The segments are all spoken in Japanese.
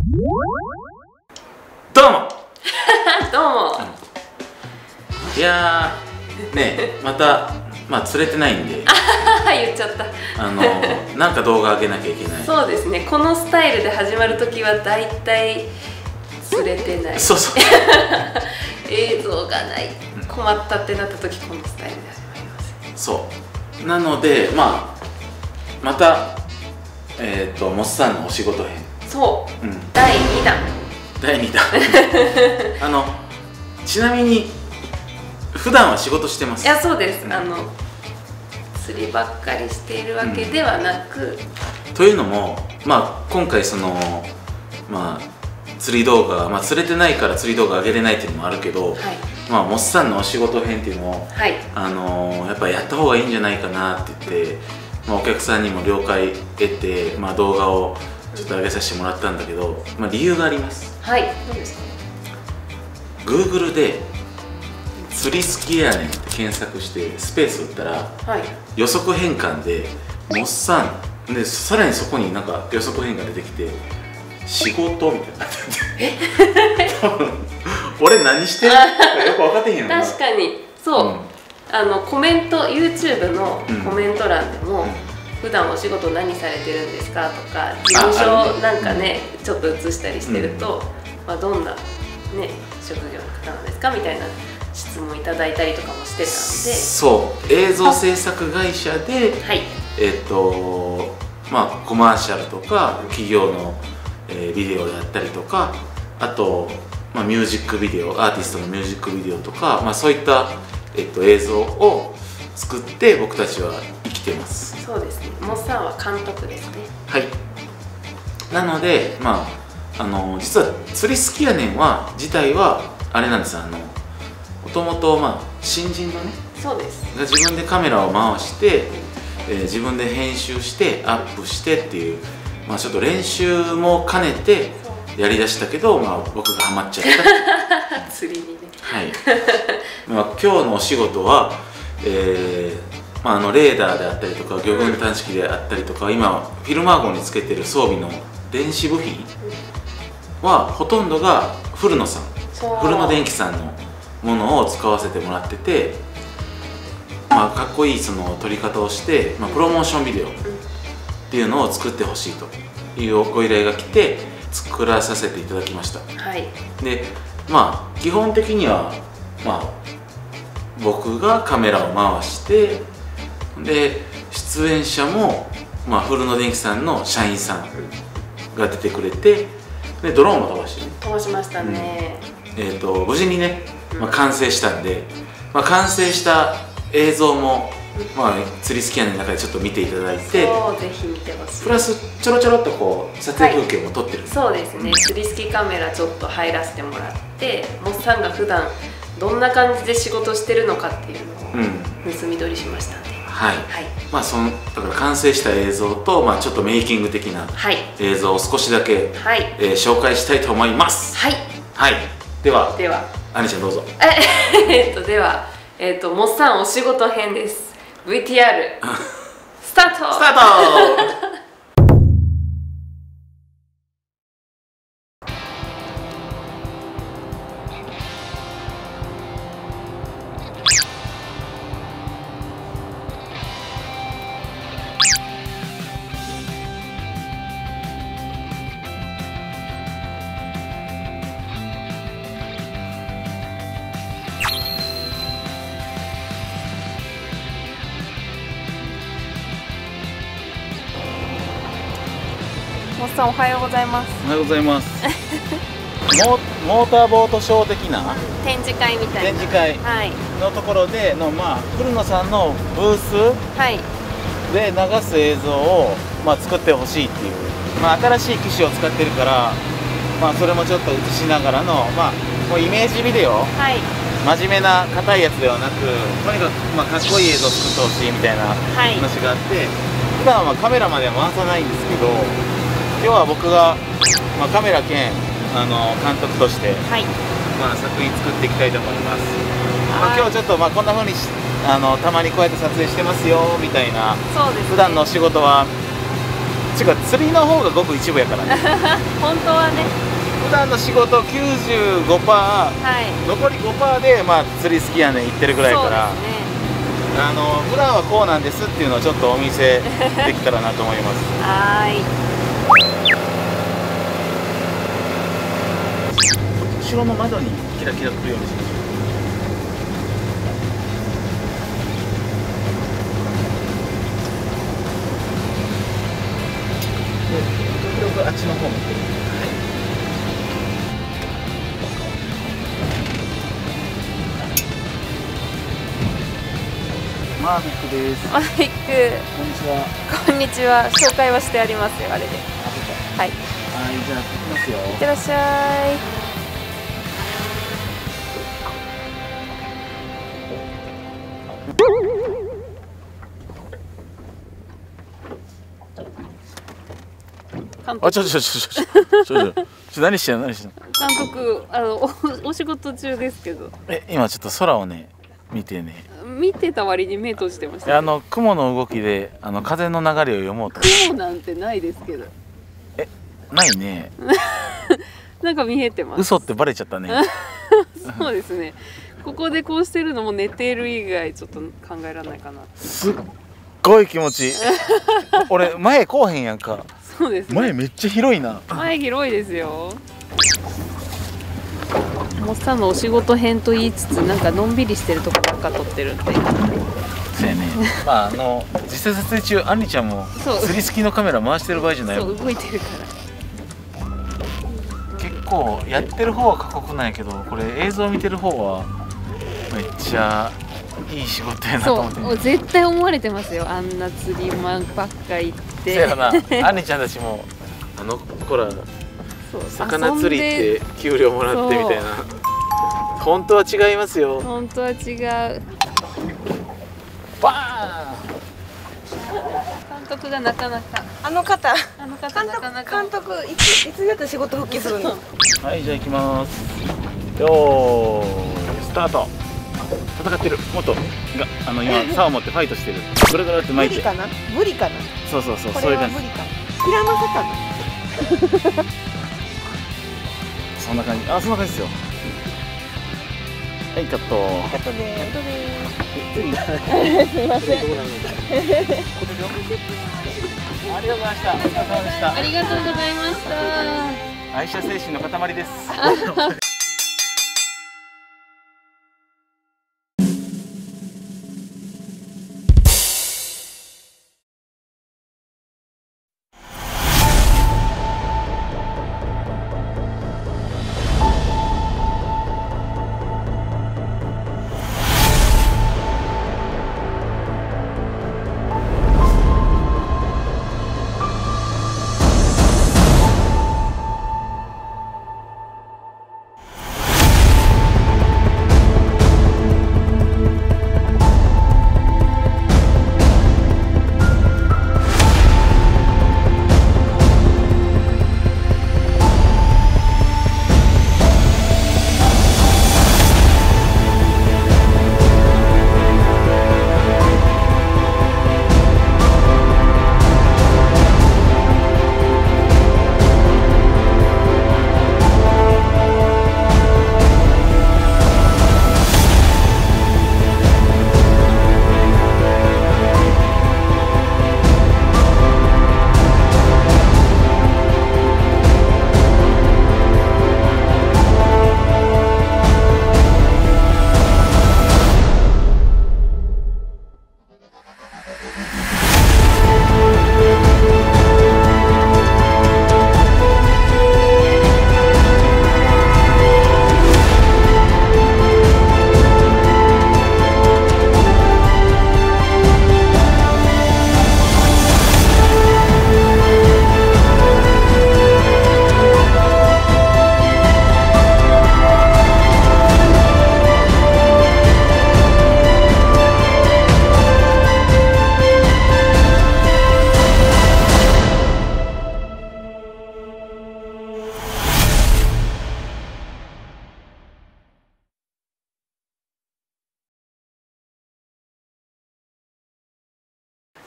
どうもどうも、いやーねえ、またまあ釣れてないんで言っちゃった。なんか動画上げなきゃいけない。そうですね、このスタイルで始まるときは大体釣れてないそうそう映像がない、困ったってなったときこのスタイルで始まります。そうなので、まあまたモスさんのお仕事編、そう、第2弾ちなみに普段は仕事してます？いや、そうです、釣りばっかりしているわけではなく、というのも、まあ、今回その、まあ、釣り動画、まあ、釣れてないから釣り動画上げれないっていうのもあるけど、はい、まあ、モスさんのお仕事編っていうのを、はい、やっぱやった方がいいんじゃないかなって言って、まあ、お客さんにも了解得て、まあ、動画をちょっと上げさせてもらったんだけど、まあ、理由があります。はい、どうですか？ Google で「釣り好きやねん」って検索してスペース打ったら、はい、予測変換で「モスさん」でさらにそこになんか予測変換出てきて「仕事」みたいになってて多分俺何してるかよく分かってへんよな。確かにそう、コメント YouTube のコメント欄でも、普段お仕事何されてるんですかとか、事務所なんかね、ちょっと写したりしてると、まあ、どんな、ね、職業の方なんですかみたいな質問いただいたりとかもしてたんで、そう映像制作会社で、はい、まあ、コマーシャルとか企業の、ビデオやったりとか、あと、まあ、ミュージックビデオ、アーティストのミュージックビデオとか、まあ、そういった、映像を作って僕たちは生きてます。そうですね、モスさんは監督ですね。はい、なので、まあ実は「釣り好きやねんは」自体はあれなんです。もともと、まあ、新人のね、そうですが自分でカメラを回して、自分で編集してアップしてっていう、まあ、ちょっと練習も兼ねてやりだしたけど、まあ、僕がハマっちゃった釣りにね。はいまあ、今日のお仕事は、まあ、レーダーであったりとか魚群探知機であったりとか、今フィルマー号につけてる装備の電子部品はほとんどが古野さん、古野電機さんのものを使わせてもらってて、まあ、かっこいいその撮り方をして、まあ、プロモーションビデオっていうのを作ってほしいというご依頼が来て作らさせていただきました。はい、で、まあ、基本的には、まあ、僕がカメラを回して、で出演者も、まあ、古野電機さんの社員さんが出てくれて、でドローンも飛ばしましたね。無事にね、まあ、完成したんで、まあ、完成した映像も、まあ、釣り好きやねんの中でちょっと見ていただいて、そうぜひ見てほしい。プラスちょろちょろっとこう撮影風景も撮ってる、はい、そうですね、釣り好きカメラちょっと入らせてもらって、モスさんが普段どんな感じで仕事してるのかっていうのを盗み撮りしましたんで、はい、まあそのだから完成した映像と、まあ、ちょっとメイキング的な映像を少しだけ、はい、紹介したいと思います。はい、はい、ではアニちゃんどうぞ。では、モスさんお仕事編です。 VTR スタートモスさんおはようございます。おはようございます。モーターボートショー的な展示会みたいな展示会のところでの、まあ古野さんのブースで流す映像を、まあ、作ってほしいっていう、まあ、新しい機種を使ってるから、まあそれもちょっと映しながらの、まあこうイメージビデオ、はい、真面目な硬いやつではなく、とにかくまあかっこいい映像を作ってほしいみたいな話があって、はい、普段はカメラまでは回さないんですけど。今日は僕が、まあ、カメラ兼監督として、はい、まあ、作品作っていきたいと思います。まあ、今日ちょっと、まあ、こんな風にたまにこうやって撮影してますよみたいな、そうですね、普段のお仕事は違ちが釣りの方がごく一部やからね本当はね、普段の仕事 95%、はい、残り 5% で、まあ、釣り好きやねん行ってるぐらいから、普段はこうなんですっていうのをちょっとお見せできたらなと思いますはーい、後ろの窓にキラキラくるようにしましょう。あっちの方向いてる。はい、マービックです。マービック。こんにちは。こんにちは。紹介はしてありますよ、あれで。はい。はい、じゃあ、行きますよ。いってらっしゃい。あ、ちょ何してんの何してんの。監督、お仕事中ですけど。今ちょっと空をね見てね。見てた割に目閉じてました、ね。雲の動きで風の流れを読もうと。雲なんてないですけど。ないね。なんか見えてます。嘘ってバレちゃったね。そうですね。ここでこうしてるのも寝ている以外ちょっと考えられないかな。すっごい気持ちいい。俺前こうへんやんか。そうですね、前めっちゃ広いな。前広いですよ。モッサンのお仕事編と言いつつなんかのんびりしてるとこばっか撮ってるんで。そうやね。まあ実際撮影中あんりちゃんも釣り好きのカメラ回してる場合じゃないよ。そう動いてるから。結構やってる方は過酷なんやけど、これ映像見てる方はめっちゃいい仕事やなと思って。そう、絶対思われてますよ。あんな釣りマンばっか行って。そうやな、アンリちゃんたちもほら魚釣りって給料もらってみたいな。本当は違いますよ。本当は違う。バーン。監督がなかなかあの方監督いつやったら仕事復帰するの。はいじゃあ行きます。よーいスタート。戦ってる。元が今竿を持ってファイトしてる。ぐるぐるって巻いて。無理かな。そうそういう感じ。ヒラマサかな。そんな感じ。あ、そんな感じですよ。はいカット。カットでーす。すみません。ありがとうございました。お疲れ様でした。ありがとうございました。愛車精神の塊です。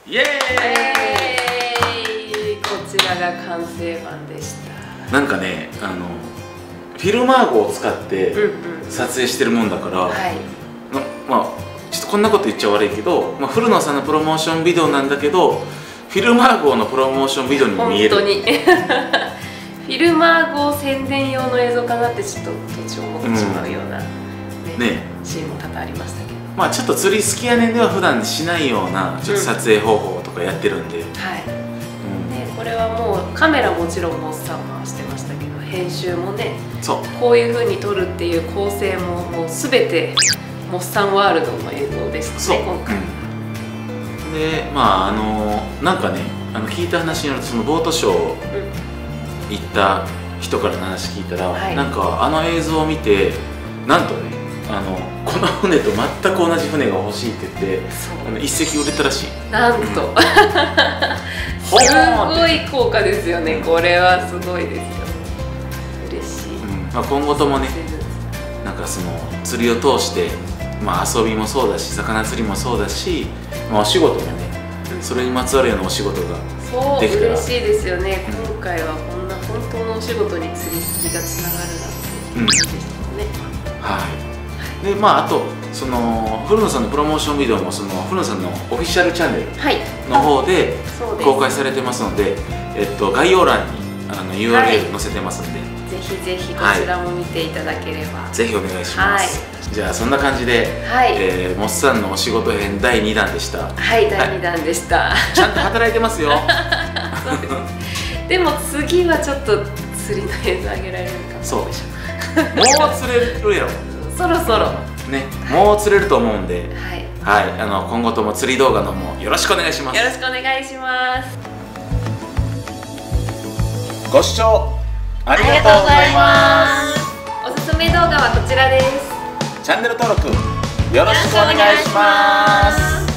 イエーイ。こが完成版でした。なんかね、フィルマーゴを使って撮影してるもんだから、まあちょっとこんなこと言っちゃ悪いけど、まあ、古野さんのプロモーションビデオなんだけどフィルマーゴのプロモーションビデオに見える。本当にフィルマーゴ宣伝用の映像かなってちょっと途中思ってしまうような、シーンも多々ありましたけど、まあちょっと釣り好きやねんでは普段しないようなちょっと撮影方法とかやってるんで、これはもうカメラもちろんモッサン回してましたけど、編集もね、こういう風に撮るっていう構成ももう全てモッサンワールドの映像でしたね今回。でまあなんかね、聞いた話によるとそのボートショー行った人からの話聞いたら、なんか映像を見てなんとね、この船と全く同じ船が欲しいって言って一隻売れたらしい。なんと、すごい効果ですよね。これはすごいですよ。嬉しい。まあ今後ともね、なんかその釣りを通して、まあ遊びもそうだし、魚釣りもそうだし、まあお仕事もね、それにまつわるようなお仕事ができたら嬉しいですよね。今回はこんな本当のお仕事に釣り好きがつながるなんてですね。はい。でまああとその古野さんのプロモーションビデオもその古野さんのオフィシャルチャンネルの方で公開されてますので、概要欄にURL 載せてますので、ぜひぜひこちらも見ていただければ。ぜひお願いします。じゃあそんな感じで、モッサンのお仕事編第2弾でした。はい、第2弾でした。ちゃんと働いてますよ。そうです。でも次はちょっと釣りの映像あげられるかも。そう、もう釣れるやろ。そろそろね、もう釣れると思うんで、今後とも釣り動画のもよろしくお願いします。よろしくお願いします。ご視聴ありがとうございます。おすすめ動画はこちらです。チャンネル登録よろしくお願いします。